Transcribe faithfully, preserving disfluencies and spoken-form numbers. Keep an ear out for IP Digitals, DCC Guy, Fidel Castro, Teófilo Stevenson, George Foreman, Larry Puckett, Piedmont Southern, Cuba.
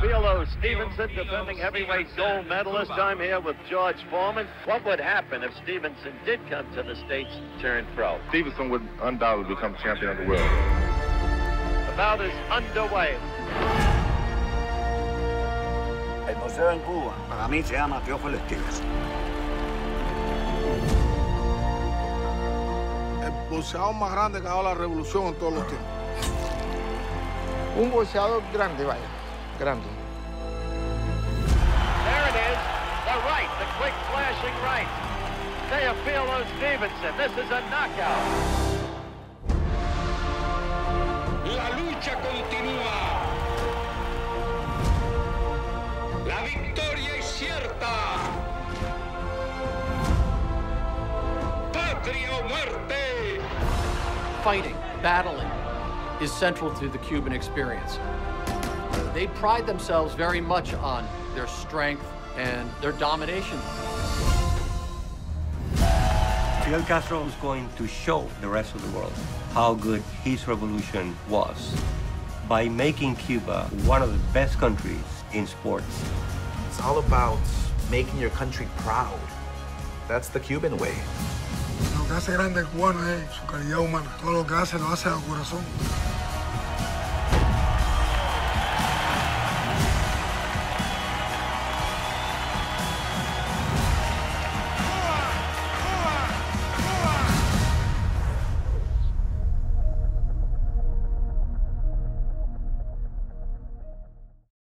Teófilo Stevenson, defending heavyweight gold medalist. I'm here with George Foreman. What would happen if Stevenson did come to the States and turn pro? Stevenson would undoubtedly become champion of the world. The bout is underway. El boxeo en Cuba, para mí, se llama Teófilo Stevenson. El boxeador más grande que ha dado la revolución en todos los tiempos. Un boxeador grande, vaya, grande. There it is, the right, the quick flashing right. Teófilo Stevenson, this is a knockout. La lucha continúa. La victoria es cierta. Patria o muerte. Fighting, battling is central to the Cuban experience. They pride themselves very much on their strength and their domination. Fidel Castro was going to show the rest of the world how good his revolution was by making Cuba one of the best countries in sports. It's all about making your country proud. That's the Cuban way. Lo que hace grande el cubano es su calidad humana. Todo lo que hace lo hace a corazón.